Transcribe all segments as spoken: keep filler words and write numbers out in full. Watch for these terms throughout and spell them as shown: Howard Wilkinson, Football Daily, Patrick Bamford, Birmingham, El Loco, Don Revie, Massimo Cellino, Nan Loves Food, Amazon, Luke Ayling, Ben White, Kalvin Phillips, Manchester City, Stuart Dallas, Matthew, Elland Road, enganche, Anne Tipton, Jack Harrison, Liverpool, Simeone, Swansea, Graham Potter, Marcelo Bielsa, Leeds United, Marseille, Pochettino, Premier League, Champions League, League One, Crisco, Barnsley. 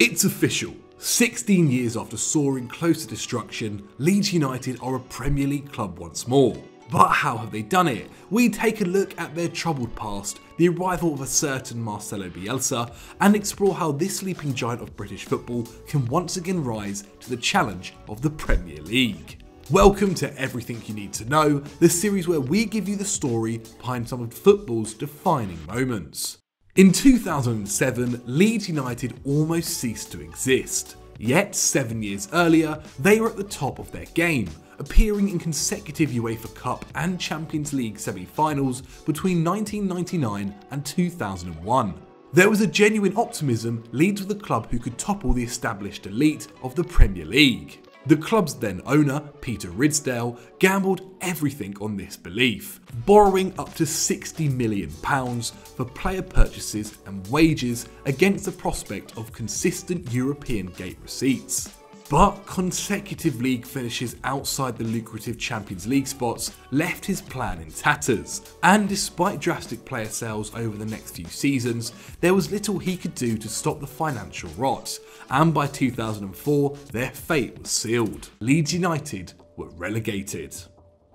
It's official. sixteen years after soaring close to destruction, Leeds United are a Premier League club once more. But how have they done it? We take a look at their troubled past, the arrival of a certain Marcelo Bielsa, and explore how this sleeping giant of British football can once again rise to the challenge of the Premier League. Welcome to Everything You Need to Know, the series where we give you the story behind some of football's defining moments. In two thousand seven, Leeds United almost ceased to exist. Yet, seven years earlier, they were at the top of their game, appearing in consecutive UEFA Cup and Champions League semi-finals between nineteen ninety-nine and two thousand one. There was a genuine optimism Leeds were the club who could topple the established elite of the Premier League. The club's then owner, Peter Ridsdale, gambled everything on this belief, borrowing up to sixty million pounds for player purchases and wages against the prospect of consistent European gate receipts. But consecutive league finishes outside the lucrative Champions League spots left his plan in tatters, and despite drastic player sales over the next few seasons, there was little he could do to stop the financial rot, and by two thousand four, their fate was sealed. Leeds United were relegated.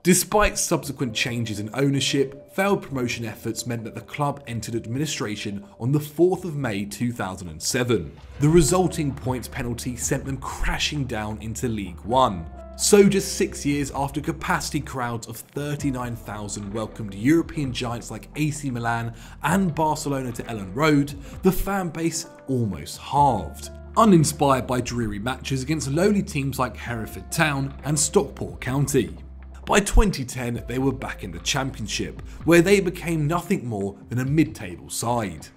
Despite subsequent changes in ownership, failed promotion efforts meant that the club entered administration on the fourth of May two thousand seven. The resulting points penalty sent them crashing down into League One. So just six years after capacity crowds of thirty-nine thousand welcomed European giants like A C Milan and Barcelona to Ellen Road, the fan base almost halved, uninspired by dreary matches against lowly teams like Hereford Town and Stockport County. By twenty ten, they were back in the Championship, where they became nothing more than a mid-table side.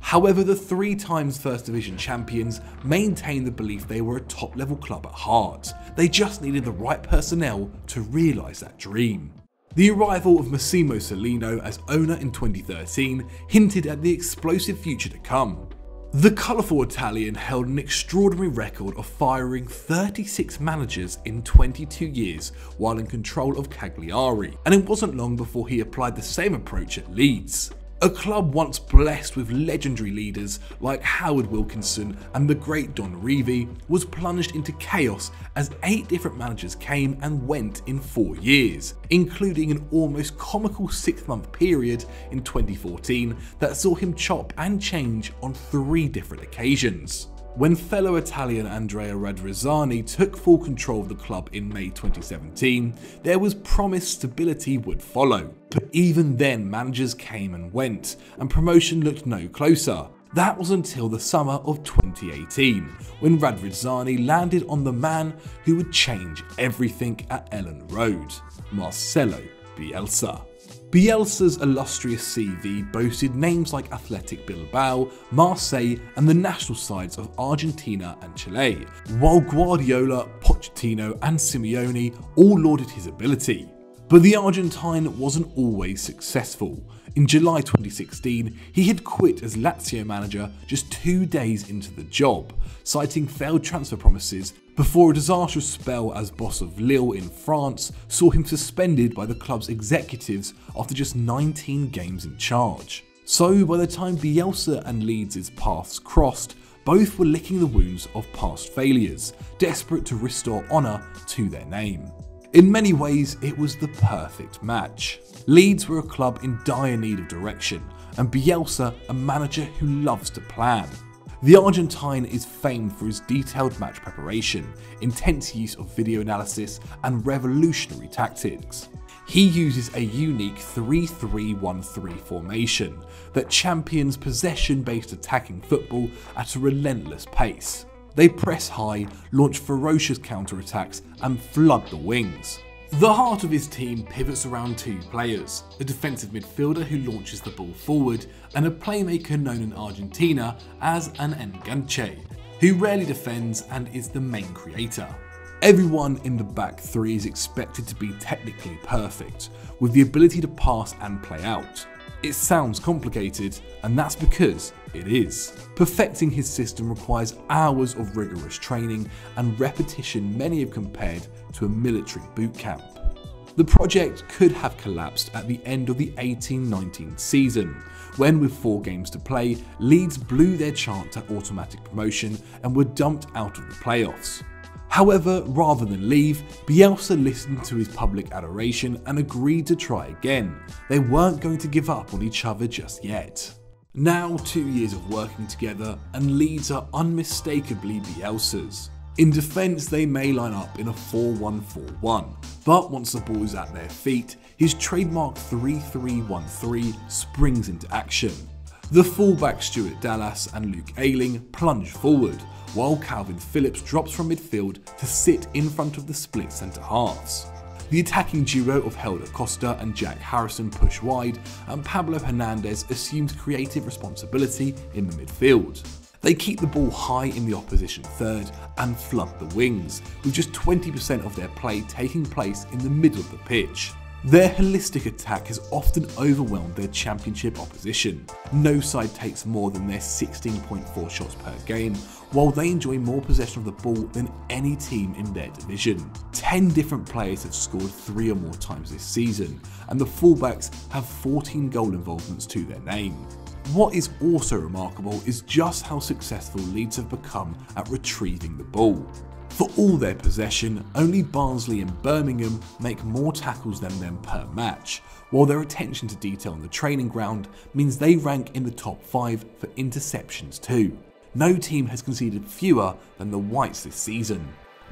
However, the three times First Division champions maintained the belief they were a top-level club at heart. They just needed the right personnel to realise that dream. The arrival of Massimo Cellino as owner in twenty thirteen hinted at the explosive future to come. The colourful Italian held an extraordinary record of firing thirty-six managers in twenty-two years while in control of Cagliari, and it wasn't long before he applied the same approach at Leeds, a club once blessed with legendary leaders like Howard Wilkinson and the great Don Revie was plunged into chaos as eight different managers came and went in four years, including an almost comical six-month period in twenty fourteen that saw him chop and change on three different occasions. When fellow Italian Andrea Radrizzani took full control of the club in May twenty seventeen, there was promised stability would follow. But even then, managers came and went, and promotion looked no closer. That was until the summer of twenty eighteen, when Radrizzani landed on the man who would change everything at Ellen Road, Marcelo Bielsa. Bielsa's illustrious C V boasted names like Athletic Bilbao, Marseille and the national sides of Argentina and Chile, while Guardiola, Pochettino and Simeone all lauded his ability. But the Argentine wasn't always successful. In July twenty sixteen, he had quit as Lazio manager just two days into the job, citing failed transfer promises before a disastrous spell as boss of Lille in France saw him suspended by the club's executives after just nineteen games in charge. So by the time Bielsa and Leeds' paths crossed, both were licking the wounds of past failures, desperate to restore honour to their name. In many ways, it was the perfect match. Leeds were a club in dire need of direction, and Bielsa a manager who loves to plan. The Argentine is famed for his detailed match preparation, intense use of video analysis, and revolutionary tactics. He uses a unique three three one three formation that champions possession-based attacking football at a relentless pace. They press high, launch ferocious counterattacks, and flood the wings. The heart of his team pivots around two players, a defensive midfielder who launches the ball forward, and a playmaker known in Argentina as an enganche, who rarely defends and is the main creator. Everyone in the back three is expected to be technically perfect, with the ability to pass and play out. It sounds complicated, and that's because it is. Perfecting his system requires hours of rigorous training and repetition many have compared to a military boot camp. The project could have collapsed at the end of the eighteen nineteen season, when with four games to play, Leeds blew their chance at automatic promotion and were dumped out of the playoffs. However, rather than leave, Bielsa listened to his public adoration and agreed to try again. They weren't going to give up on each other just yet. Now, two years of working together, and Leeds are unmistakably Bielsa's. In defence, they may line up in a four one four one, but once the ball is at their feet, his trademark three three one three springs into action. The fullback Stuart Dallas and Luke Ayling plunge forward, while Kalvin Phillips drops from midfield to sit in front of the split centre-halves. The attacking duo of Helda Costa and Jack Harrison push wide, and Pablo Hernandez assumes creative responsibility in the midfield. They keep the ball high in the opposition third and flood the wings, with just twenty percent of their play taking place in the middle of the pitch. Their holistic attack has often overwhelmed their Championship opposition. No side takes more than their sixteen point four shots per game, while they enjoy more possession of the ball than any team in their division. ten different players have scored three or more times this season, and the fullbacks have fourteen goal involvements to their name. What is also remarkable is just how successful Leeds have become at retrieving the ball. For all their possession, only Barnsley and Birmingham make more tackles than them per match, while their attention to detail on the training ground means they rank in the top five for interceptions too. No team has conceded fewer than the Whites this season.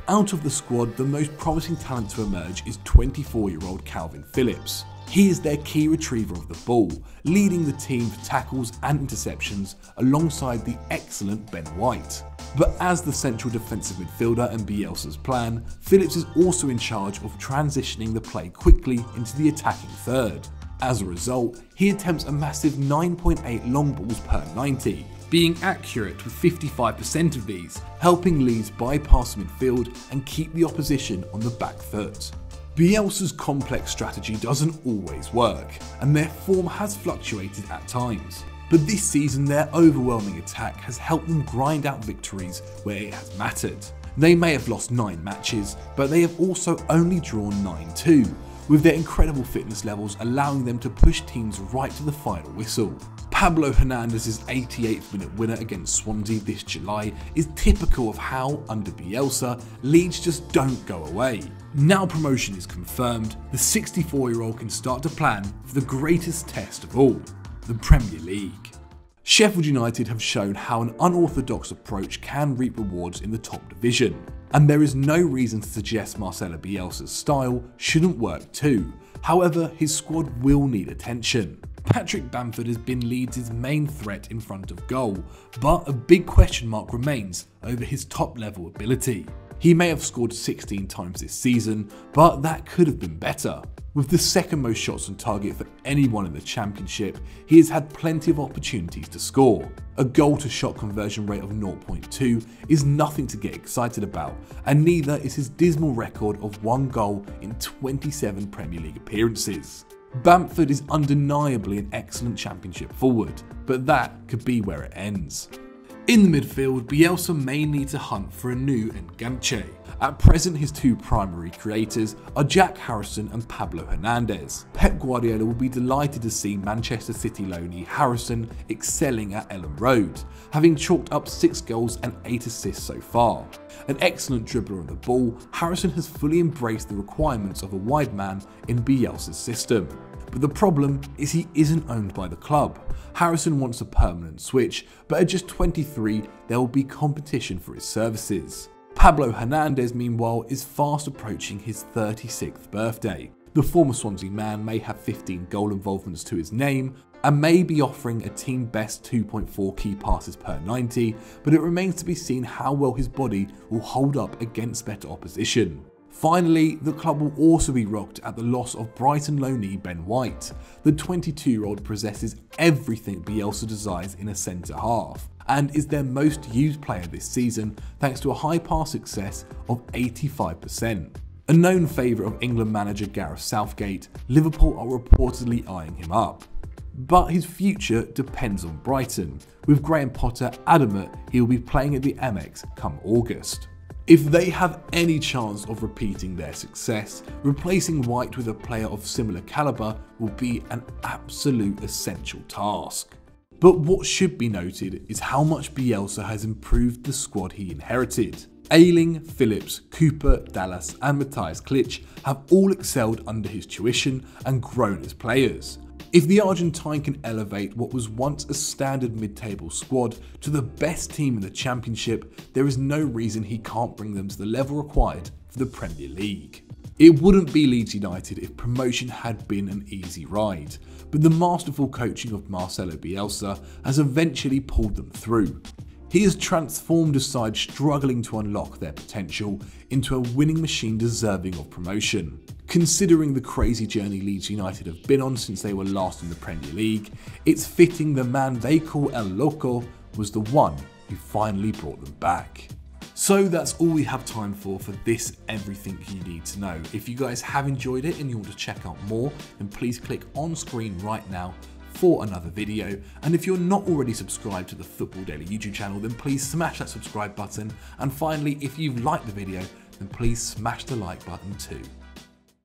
Out of the squad, the most promising talent to emerge is twenty-four-year-old Kalvin Phillips. He is their key retriever of the ball, leading the team for tackles and interceptions alongside the excellent Ben White. But as the central defensive midfielder and Bielsa's plan, Phillips is also in charge of transitioning the play quickly into the attacking third. As a result, he attempts a massive nine point eight long balls per ninety, being accurate with fifty-five percent of these, helping Leeds bypass midfield and keep the opposition on the back foot. Bielsa's complex strategy doesn't always work, and their form has fluctuated at times. But this season, their overwhelming attack has helped them grind out victories where it has mattered. They may have lost nine matches, but they have also only drawn nine too, with their incredible fitness levels allowing them to push teams right to the final whistle. Pablo Hernandez's eighty-eighth minute winner against Swansea this July is typical of how, under Bielsa, Leeds just don't go away. Now promotion is confirmed, the sixty-four-year-old can start to plan for the greatest test of all, the Premier League. Sheffield United have shown how an unorthodox approach can reap rewards in the top division, and there is no reason to suggest Marcelo Bielsa's style shouldn't work too. However, his squad will need attention. Patrick Bamford has been Leeds' main threat in front of goal, but a big question mark remains over his top-level ability. He may have scored sixteen times this season, but that could have been better. With the second most shots on target for anyone in the Championship, he has had plenty of opportunities to score. A goal-to-shot conversion rate of zero point two is nothing to get excited about, and neither is his dismal record of one goal in twenty-seven Premier League appearances. Bamford is undeniably an excellent Championship forward, but that could be where it ends. In the midfield, Bielsa may need to hunt for Anu and Ganche. At present, his two primary creators are Jack Harrison and Pablo Hernandez. Pep Guardiola will be delighted to see Manchester City loanee Harrison excelling at Elland Road, having chalked up six goals and eight assists so far. An excellent dribbler of the ball, Harrison has fully embraced the requirements of a wide man in Bielsa's system. But the problem is he isn't owned by the club. Harrison wants a permanent switch, but at just twenty-three, there will be competition for his services. Pablo Hernandez, meanwhile, is fast approaching his thirty-sixth birthday. The former Swansea man may have fifteen goal involvements to his name and may be offering a team best two point four key passes per ninety, but it remains to be seen how well his body will hold up against better opposition. Finally, the club will also be rocked at the loss of Brighton loanee Ben White. The twenty-two-year-old possesses everything Bielsa desires in a centre-half, and is their most used player this season thanks to a high pass success of eighty-five percent. A known favourite of England manager Gareth Southgate, Liverpool are reportedly eyeing him up. But his future depends on Brighton, with Graham Potter adamant he will be playing at the Amex come August. If they have any chance of repeating their success, replacing White with a player of similar calibre will be an absolute essential task. But what should be noted is how much Bielsa has improved the squad he inherited. Ayling, Phillips, Cooper, Dallas and Matthijs Klitsch have all excelled under his tuition and grown as players. If the Argentine can elevate what was once a standard mid-table squad to the best team in the Championship, there is no reason he can't bring them to the level required for the Premier League. It wouldn't be Leeds United if promotion had been an easy ride, but the masterful coaching of Marcelo Bielsa has eventually pulled them through. He has transformed a side struggling to unlock their potential into a winning machine deserving of promotion. Considering the crazy journey Leeds United have been on since they were last in the Premier League, it's fitting the man they call El Loco was the one who finally brought them back. So that's all we have time for for this Everything You Need to Know. If you guys have enjoyed it and you want to check out more, then please click on screen right now for another video, and if you're not already subscribed to the Football Daily YouTube channel, then please smash that subscribe button, and finally if you've liked the video, then please smash the like button too.